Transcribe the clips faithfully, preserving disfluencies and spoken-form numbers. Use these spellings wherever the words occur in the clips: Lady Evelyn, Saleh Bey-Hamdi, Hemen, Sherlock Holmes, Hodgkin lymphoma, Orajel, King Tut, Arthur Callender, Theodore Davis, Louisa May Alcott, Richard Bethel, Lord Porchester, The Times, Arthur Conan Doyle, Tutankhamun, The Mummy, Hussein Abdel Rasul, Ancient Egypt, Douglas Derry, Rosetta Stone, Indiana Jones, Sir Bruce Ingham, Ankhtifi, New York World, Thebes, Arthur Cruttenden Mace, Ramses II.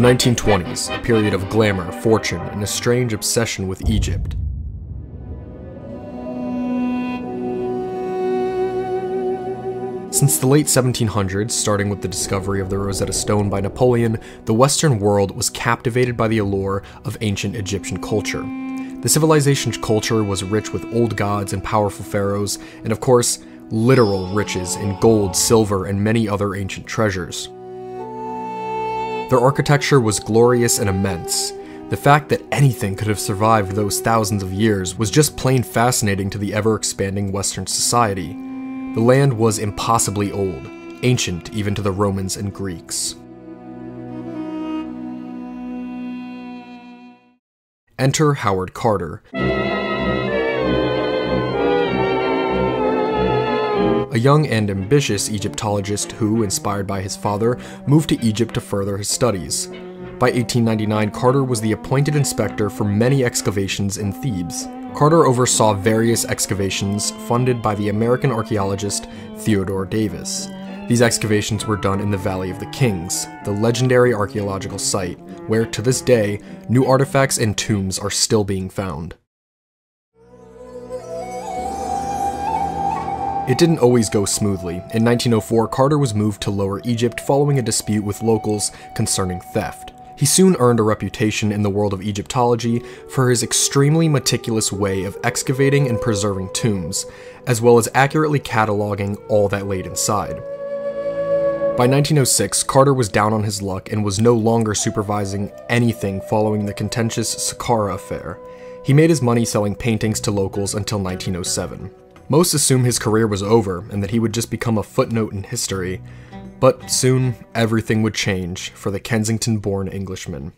The nineteen twenties, a period of glamour, fortune, and a strange obsession with Egypt. Since the late seventeen hundreds, starting with the discovery of the Rosetta Stone by Napoleon, the Western world was captivated by the allure of ancient Egyptian culture. The civilization's culture was rich with old gods and powerful pharaohs, and of course, literal riches in gold, silver, and many other ancient treasures. Their architecture was glorious and immense. The fact that anything could have survived those thousands of years was just plain fascinating to the ever-expanding Western society. The land was impossibly old, ancient even to the Romans and Greeks. Enter Howard Carter. A young and ambitious Egyptologist who, inspired by his father, moved to Egypt to further his studies. By eighteen ninety-nine, Carter was the appointed inspector for many excavations in Thebes. Carter oversaw various excavations funded by the American archaeologist Theodore Davis. These excavations were done in the Valley of the Kings, the legendary archaeological site, where to this day, new artifacts and tombs are still being found. It didn't always go smoothly. In nineteen oh four, Carter was moved to Lower Egypt following a dispute with locals concerning theft. He soon earned a reputation in the world of Egyptology for his extremely meticulous way of excavating and preserving tombs, as well as accurately cataloging all that laid inside. By nineteen oh six, Carter was down on his luck and was no longer supervising anything following the contentious Saqqara affair. He made his money selling paintings to locals until nineteen oh seven. Most assumed his career was over and that he would just become a footnote in history. But soon, everything would change for the Kensington-born Englishman.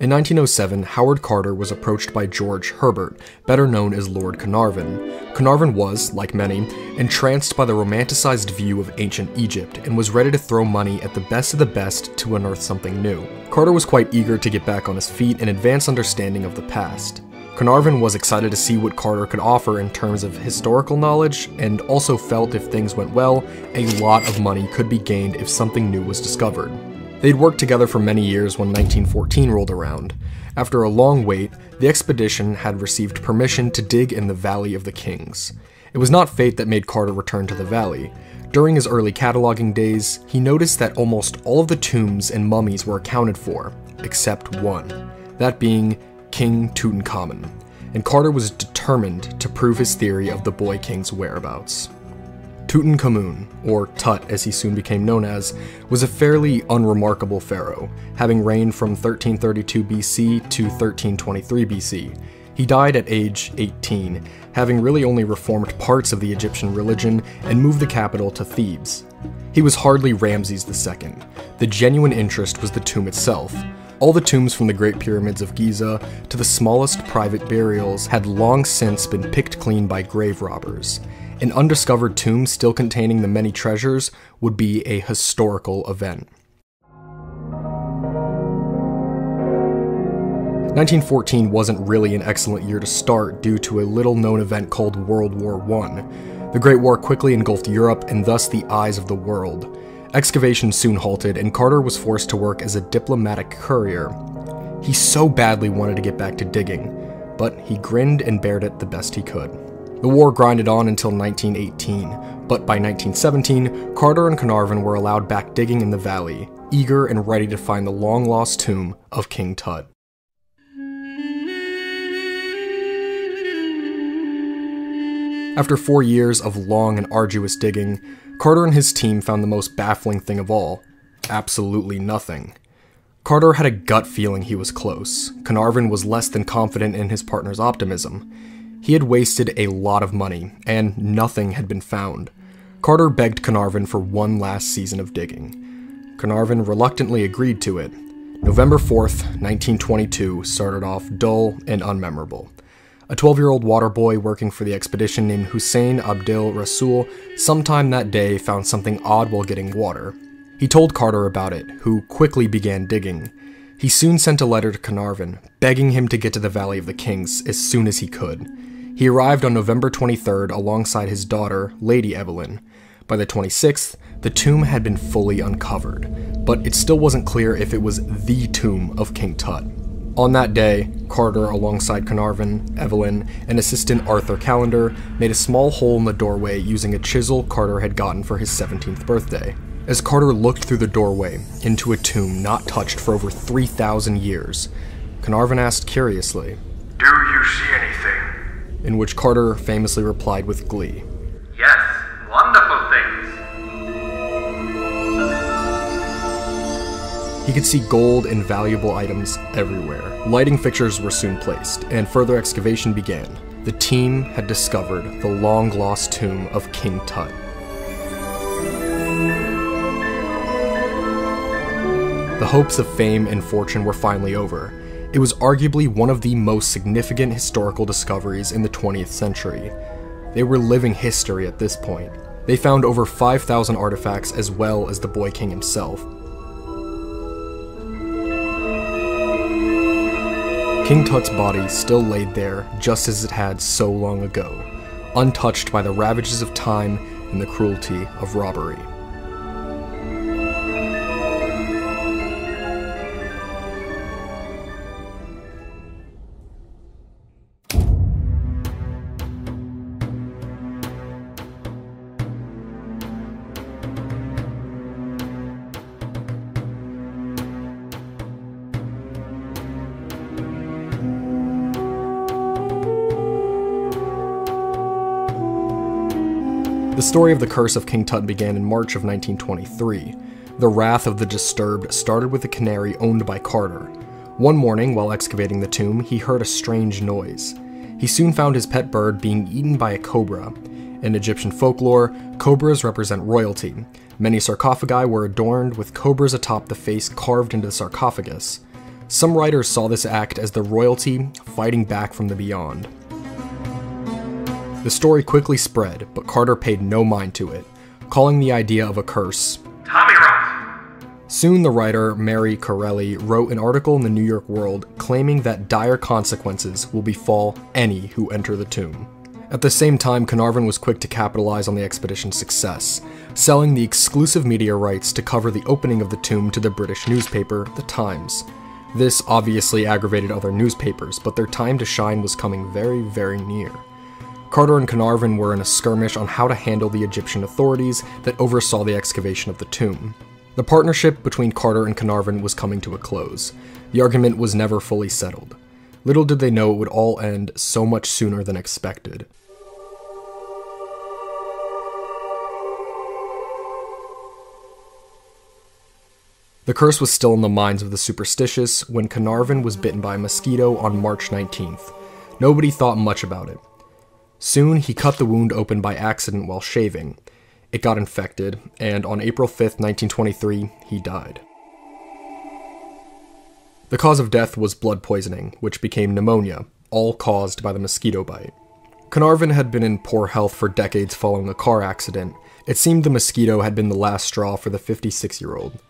In nineteen oh seven, Howard Carter was approached by George Herbert, better known as Lord Carnarvon. Carnarvon was, like many, entranced by the romanticized view of ancient Egypt and was ready to throw money at the best of the best to unearth something new. Carter was quite eager to get back on his feet and advance understanding of the past. Carnarvon was excited to see what Carter could offer in terms of historical knowledge, and also felt if things went well, a lot of money could be gained if something new was discovered. They'd worked together for many years when nineteen fourteen rolled around. After a long wait, the expedition had received permission to dig in the Valley of the Kings. It was not fate that made Carter return to the valley. During his early cataloging days, he noticed that almost all of the tombs and mummies were accounted for, except one, that being King Tutankhamun, and Carter was determined to prove his theory of the boy king's whereabouts. Tutankhamun, or Tut as he soon became known as, was a fairly unremarkable pharaoh, having reigned from thirteen thirty-two B C to thirteen twenty-three B C. He died at age eighteen, having really only reformed parts of the Egyptian religion and moved the capital to Thebes. He was hardly Ramses the Second. The genuine interest was the tomb itself. All the tombs from the Great Pyramids of Giza to the smallest private burials had long since been picked clean by grave robbers. An undiscovered tomb still containing the many treasures would be a historical event. nineteen fourteen wasn't really an excellent year to start due to a little-known event called World War One. The Great War quickly engulfed Europe and thus the eyes of the world. Excavations soon halted, and Carter was forced to work as a diplomatic courier. He so badly wanted to get back to digging, but he grinned and bared it the best he could. The war grinded on until nineteen eighteen, but by nineteen seventeen, Carter and Carnarvon were allowed back digging in the valley, eager and ready to find the long-lost tomb of King Tut. After four years of long and arduous digging, Carter and his team found the most baffling thing of all, absolutely nothing. Carter had a gut feeling he was close. Carnarvon was less than confident in his partner's optimism. He had wasted a lot of money, and nothing had been found. Carter begged Carnarvon for one last season of digging. Carnarvon reluctantly agreed to it. November fourth, nineteen twenty-two started off dull and unmemorable. A twelve-year-old water boy working for the expedition named Hussein Abdel Rasul sometime that day found something odd while getting water. He told Carter about it, who quickly began digging. He soon sent a letter to Carnarvon, begging him to get to the Valley of the Kings as soon as he could. He arrived on November twenty-third alongside his daughter, Lady Evelyn. By the twenty-sixth, the tomb had been fully uncovered. but it still wasn't clear if it was the tomb of King Tut. On that day, Carter, alongside Carnarvon, Evelyn, and assistant Arthur Callender, made a small hole in the doorway using a chisel Carter had gotten for his seventeenth birthday. As Carter looked through the doorway into a tomb not touched for over three thousand years, Carnarvon asked curiously, "Do you see anything?" In which Carter famously replied with glee, "Yes, wonderful things." He could see gold and valuable items everywhere. Lighting fixtures were soon placed, and further excavation began. The team had discovered the long-lost tomb of King Tut. The hopes of fame and fortune were finally over. It was arguably one of the most significant historical discoveries in the twentieth century. They were living history at this point. They found over five thousand artifacts as well as the boy king himself. King Tut's body still laid there just as it had so long ago, untouched by the ravages of time and the cruelty of robbery. The story of the curse of King Tut began in March of nineteen twenty-three. The wrath of the disturbed started with a canary owned by Carter. One morning, while excavating the tomb, he heard a strange noise. He soon found his pet bird being eaten by a cobra. In Egyptian folklore, cobras represent royalty. Many sarcophagi were adorned with cobras atop the face carved into the sarcophagus. Some writers saw this act as the royalty fighting back from the beyond. The story quickly spread, but Carter paid no mind to it, calling the idea of a curse Tommy Rock. Soon the writer Mary Corelli wrote an article in the New York World claiming that dire consequences will befall any who enter the tomb. At the same time, Carnarvon was quick to capitalize on the expedition's success, selling the exclusive media rights to cover the opening of the tomb to the British newspaper, The Times. This obviously aggravated other newspapers, but their time to shine was coming very, very near. Carter and Carnarvon were in a skirmish on how to handle the Egyptian authorities that oversaw the excavation of the tomb. The partnership between Carter and Carnarvon was coming to a close. The argument was never fully settled. Little did they know it would all end so much sooner than expected. The curse was still in the minds of the superstitious when Carnarvon was bitten by a mosquito on March nineteenth. Nobody thought much about it. Soon, he cut the wound open by accident while shaving. It got infected, and on April fifth, nineteen twenty-three, he died. The cause of death was blood poisoning, which became pneumonia, all caused by the mosquito bite. Carnarvon had been in poor health for decades following a car accident. It seemed the mosquito had been the last straw for the fifty-six-year-old.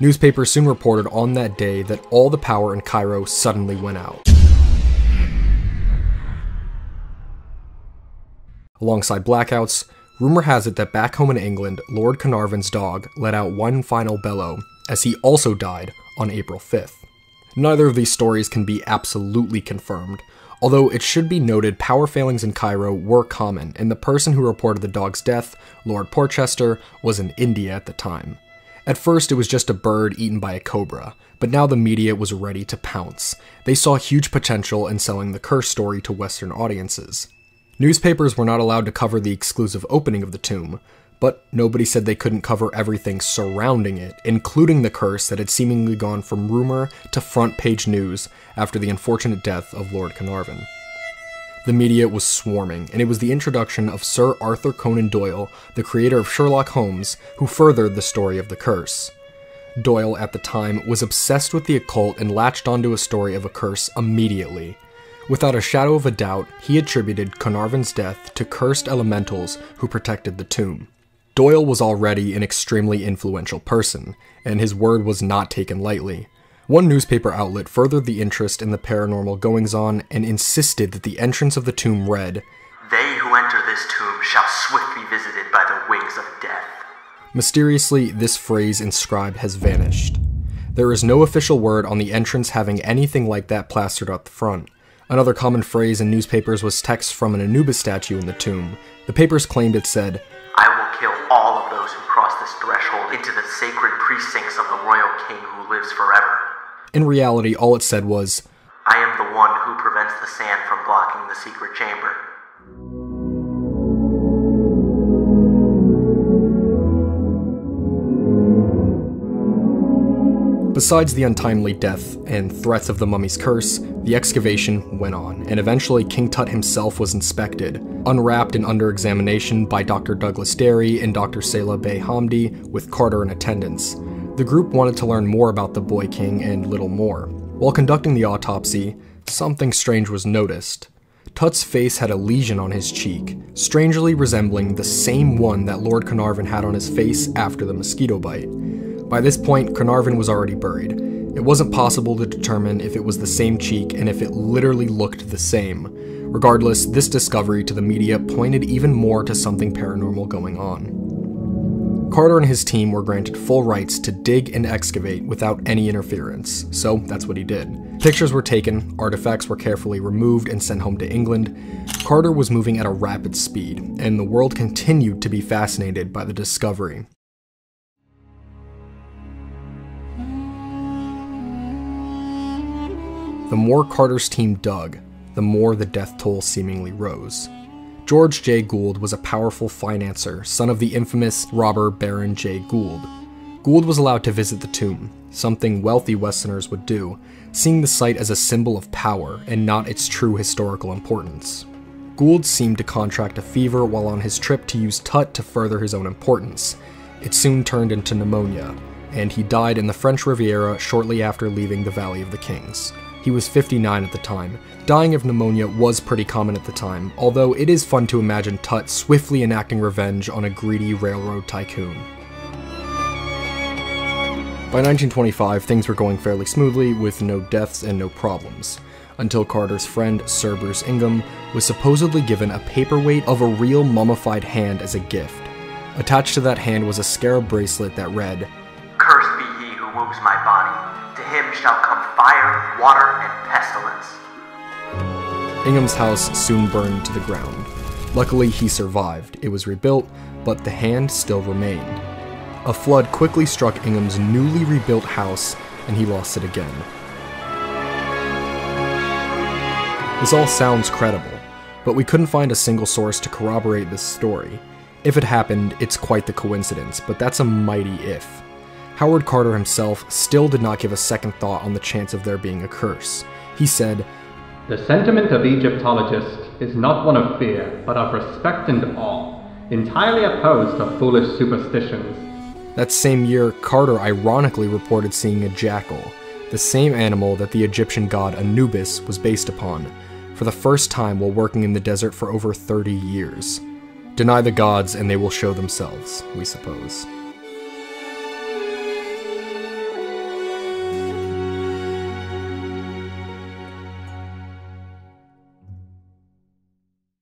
Newspapers soon reported on that day that all the power in Cairo suddenly went out. Alongside blackouts, rumor has it that back home in England, Lord Carnarvon's dog let out one final bellow, as he also died on April fifth. Neither of these stories can be absolutely confirmed, although it should be noted power failings in Cairo were common, and the person who reported the dog's death, Lord Porchester, was in India at the time. At first, it was just a bird eaten by a cobra, but now the media was ready to pounce. They saw huge potential in selling the curse story to Western audiences. Newspapers were not allowed to cover the exclusive opening of the tomb, but nobody said they couldn't cover everything surrounding it, including the curse that had seemingly gone from rumor to front-page news after the unfortunate death of Lord Carnarvon. The media was swarming, and it was the introduction of Sir Arthur Conan Doyle, the creator of Sherlock Holmes, who furthered the story of the curse. Doyle, at the time, was obsessed with the occult and latched onto a story of a curse immediately. Without a shadow of a doubt, he attributed Carnarvon's death to cursed elementals who protected the tomb. Doyle was already an extremely influential person, and his word was not taken lightly. One newspaper outlet furthered the interest in the paranormal goings-on and insisted that the entrance of the tomb read, "They who enter this tomb shall swiftly be visited by the wings of death." Mysteriously, this phrase inscribed has vanished. There is no official word on the entrance having anything like that plastered up the front. Another common phrase in newspapers was text from an Anubis statue in the tomb. The papers claimed it said, "I will kill all of those who cross this threshold into the sacred precincts of the royal king who lives forever." In reality, all it said was, "I am the one who prevents the sand from blocking the secret chamber." Besides the untimely death and threats of the mummy's curse, the excavation went on, and eventually King Tut himself was inspected, unwrapped and under examination by Doctor Douglas Derry and Doctor Saleh Bey-Hamdi, with Carter in attendance. The group wanted to learn more about the boy king and little more. While conducting the autopsy, something strange was noticed. Tut's face had a lesion on his cheek, strangely resembling the same one that Lord Carnarvon had on his face after the mosquito bite. By this point, Carnarvon was already buried. It wasn't possible to determine if it was the same cheek and if it literally looked the same. Regardless, this discovery to the media pointed even more to something paranormal going on. Carter and his team were granted full rights to dig and excavate without any interference, so that's what he did. Pictures were taken, artifacts were carefully removed and sent home to England. Carter was moving at a rapid speed, and the world continued to be fascinated by the discovery. The more Carter's team dug, the more the death toll seemingly rose. George J. Gould was a powerful financier, son of the infamous robber Baron J. Gould. Gould was allowed to visit the tomb, something wealthy Westerners would do, seeing the site as a symbol of power and not its true historical importance. Gould seemed to contract a fever while on his trip to use Tut to further his own importance. It soon turned into pneumonia, and he died in the French Riviera shortly after leaving the Valley of the Kings. He was fifty-nine at the time. Dying of pneumonia was pretty common at the time, although it is fun to imagine Tut swiftly enacting revenge on a greedy railroad tycoon. By nineteen twenty-five, things were going fairly smoothly with no deaths and no problems, until Carter's friend, Sir Bruce Ingham, was supposedly given a paperweight of a real mummified hand as a gift. Attached to that hand was a scarab bracelet that read, "Cursed be he who moves my body, to him shall come fire, water, and pestilence." Ingham's house soon burned to the ground. Luckily, he survived. It was rebuilt, but the hand still remained. A flood quickly struck Ingham's newly rebuilt house, and he lost it again. This all sounds credible, but we couldn't find a single source to corroborate this story. If it happened, it's quite the coincidence, but that's a mighty if. Howard Carter himself still did not give a second thought on the chance of there being a curse. He said, "The sentiment of Egyptologists is not one of fear, but of respect and awe, entirely opposed to foolish superstitions." That same year, Carter ironically reported seeing a jackal, the same animal that the Egyptian god Anubis was based upon, for the first time while working in the desert for over thirty years. Deny the gods and they will show themselves, we suppose.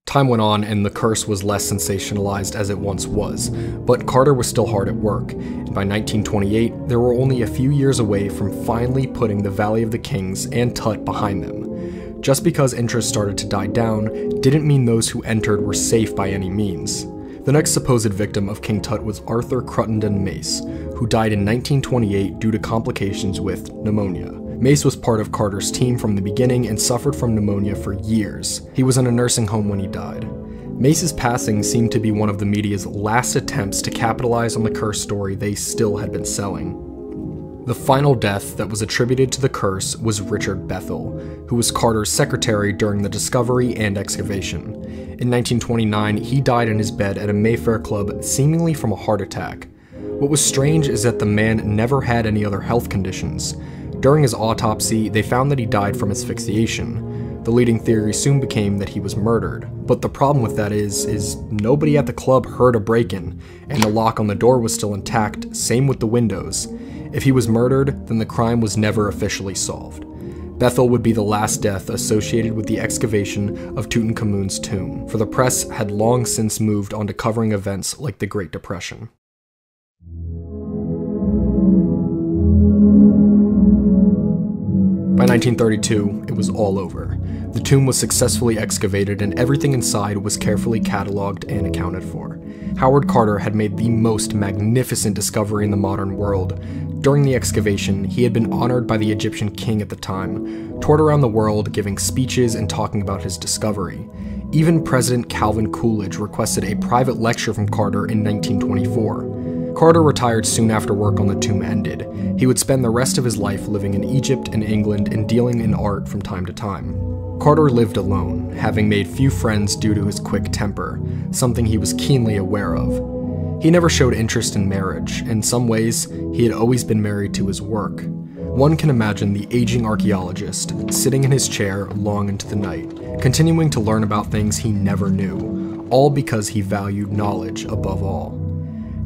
Time went on and the curse was less sensationalized as it once was, but Carter was still hard at work, and by nineteen twenty-eight, they were only a few years away from finally putting the Valley of the Kings and Tut behind them. Just because interest started to die down didn't mean those who entered were safe by any means. The next supposed victim of King Tut was Arthur Cruttenden Mace, who died in nineteen twenty-eight due to complications with pneumonia. Mace was part of Carter's team from the beginning and suffered from pneumonia for years. He was in a nursing home when he died. Mace's passing seemed to be one of the media's last attempts to capitalize on the curse story they still had been selling. The final death that was attributed to the curse was Richard Bethel, who was Carter's secretary during the discovery and excavation. In nineteen twenty-nine, he died in his bed at a Mayfair club, seemingly from a heart attack. What was strange is that the man never had any other health conditions. During his autopsy, they found that he died from asphyxiation. The leading theory soon became that he was murdered. But the problem with that is, is nobody at the club heard a break-in, and the lock on the door was still intact, same with the windows. If he was murdered, then the crime was never officially solved. Bethel would be the last death associated with the excavation of Tutankhamun's tomb, for the press had long since moved on to covering events like the Great Depression. nineteen thirty-two, it was all over. The tomb was successfully excavated and everything inside was carefully catalogued and accounted for. Howard Carter had made the most magnificent discovery in the modern world. During the excavation, he had been honored by the Egyptian king at the time, toured around the world giving speeches and talking about his discovery. Even President Calvin Coolidge requested a private lecture from Carter in nineteen twenty-four. Carter retired soon after work on the tomb ended. He would spend the rest of his life living in Egypt and England and dealing in art from time to time. Carter lived alone, having made few friends due to his quick temper, something he was keenly aware of. He never showed interest in marriage. In some ways, he had always been married to his work. One can imagine the aging archaeologist sitting in his chair long into the night, continuing to learn about things he never knew, all because he valued knowledge above all.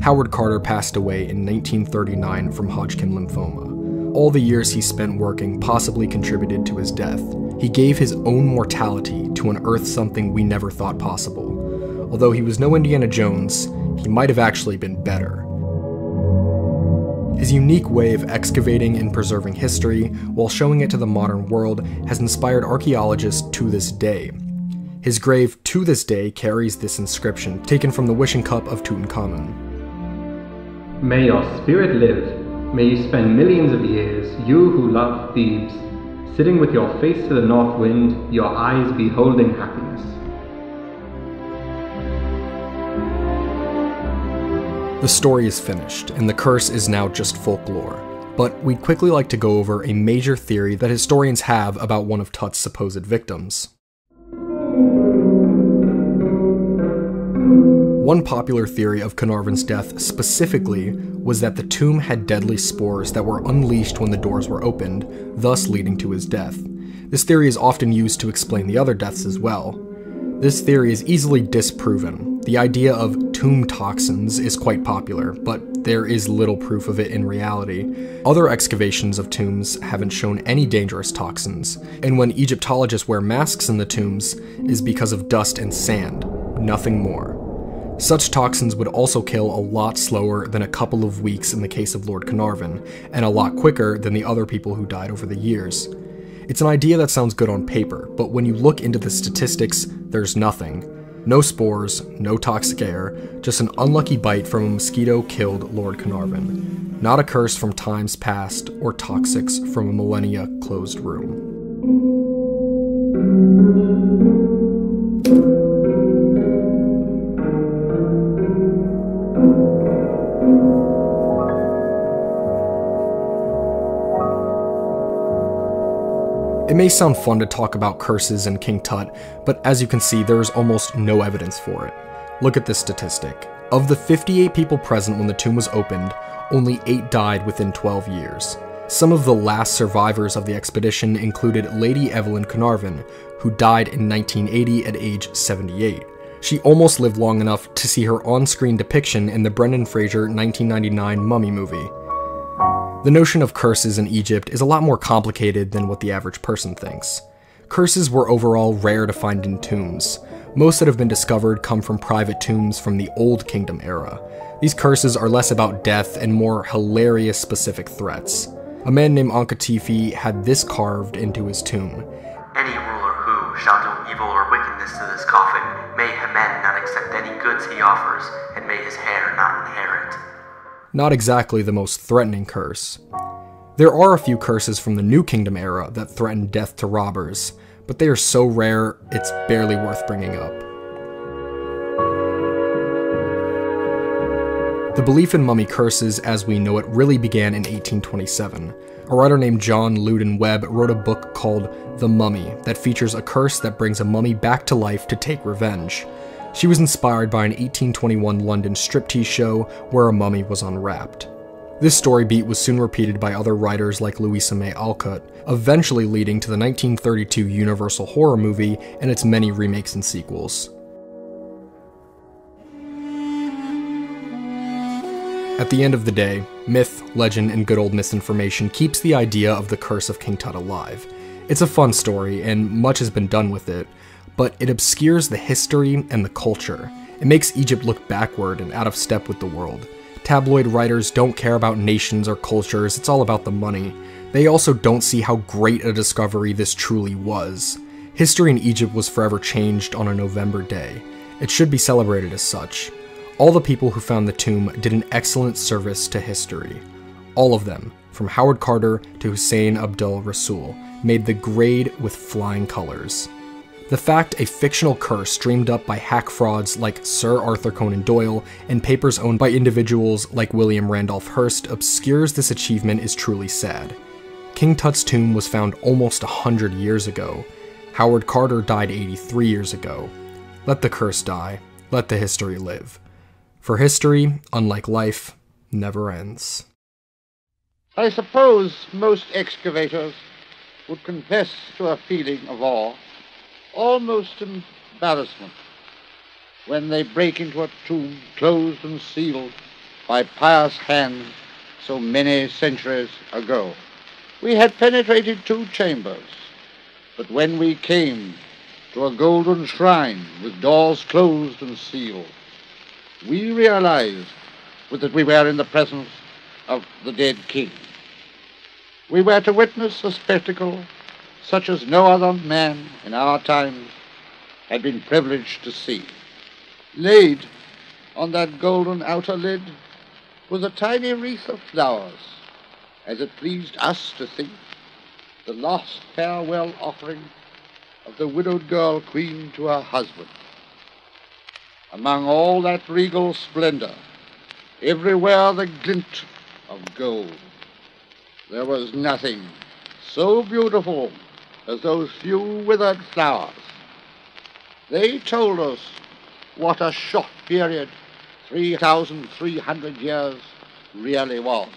Howard Carter passed away in nineteen thirty-nine from Hodgkin lymphoma. All the years he spent working possibly contributed to his death. He gave his own mortality to unearth something we never thought possible. Although he was no Indiana Jones, he might have actually been better. His unique way of excavating and preserving history while showing it to the modern world has inspired archaeologists to this day. His grave to this day carries this inscription, taken from the wishing cup of Tutankhamun. May your spirit live, may you spend millions of years, you who love Thebes, sitting with your face to the north wind, your eyes beholding happiness. The story is finished, and the curse is now just folklore, but we'd quickly like to go over a major theory that historians have about one of Tut's supposed victims. One popular theory of Carnarvon's death specifically was that the tomb had deadly spores that were unleashed when the doors were opened, thus leading to his death. This theory is often used to explain the other deaths as well. This theory is easily disproven. The idea of tomb toxins is quite popular, but there is little proof of it in reality. Other excavations of tombs haven't shown any dangerous toxins, and when Egyptologists wear masks in the tombs, is because of dust and sand, nothing more. Such toxins would also kill a lot slower than a couple of weeks in the case of Lord Carnarvon, and a lot quicker than the other people who died over the years. It's an idea that sounds good on paper, but when you look into the statistics, there's nothing. No spores, no toxic air, just an unlucky bite from a mosquito killed Lord Carnarvon. Not a curse from times past, or toxics from a millennia closed room. It may sound fun to talk about curses and King Tut, but as you can see, there is almost no evidence for it. Look at this statistic. Of the fifty-eight people present when the tomb was opened, only eight died within twelve years. Some of the last survivors of the expedition included Lady Evelyn Carnarvon, who died in nineteen eighty at age seventy-eight. She almost lived long enough to see her on-screen depiction in the Brendan Fraser nineteen ninety-nine Mummy movie. The notion of curses in Egypt is a lot more complicated than what the average person thinks. Curses were overall rare to find in tombs. Most that have been discovered come from private tombs from the Old Kingdom era. These curses are less about death and more hilarious specific threats. A man named Ankhtifi had this carved into his tomb. Any ruler who shall do evil or wickedness to this coffin, may Hemen not accept any goods he offers, and may his heir not inherit. Not exactly the most threatening curse. There are a few curses from the New Kingdom era that threaten death to robbers, but they are so rare, it's barely worth bringing up. The belief in mummy curses as we know it really began in eighteen twenty-seven. A writer named John Loudon Webb wrote a book called The Mummy that features a curse that brings a mummy back to life to take revenge. She was inspired by an eighteen twenty-one London striptease show where a mummy was unwrapped. This story beat was soon repeated by other writers like Louisa May Alcott, eventually leading to the nineteen thirty-two Universal horror movie and its many remakes and sequels. At the end of the day, myth, legend, and good old misinformation keeps the idea of the curse of King Tut alive. It's a fun story, and much has been done with it, but it obscures the history and the culture. It makes Egypt look backward and out of step with the world. Tabloid writers don't care about nations or cultures, it's all about the money. They also don't see how great a discovery this truly was. History in Egypt was forever changed on a November day. It should be celebrated as such. All the people who found the tomb did an excellent service to history. All of them, from Howard Carter to Hussein Abdel Rasul, made the grade with flying colors. The fact a fictional curse dreamed up by hack frauds like Sir Arthur Conan Doyle and papers owned by individuals like William Randolph Hearst obscures this achievement is truly sad. King Tut's tomb was found almost one hundred years ago. Howard Carter died eighty-three years ago. Let the curse die. Let the history live. For history, unlike life, never ends. I suppose most excavators would confess to a feeling of awe, almost embarrassment, when they break into a tomb closed and sealed by pious hands so many centuries ago. We had penetrated two chambers, but when we came to a golden shrine with doors closed and sealed, we realized that we were in the presence of the dead king. We were to witness a spectacle such as no other man in our times had been privileged to see. Laid on that golden outer lid was a tiny wreath of flowers, as it pleased us to think, the last farewell offering of the widowed girl queen to her husband. Among all that regal splendor, everywhere the glint of gold, there was nothing so beautiful as those few withered flowers. They told us what a short period, three thousand three hundred years, really was.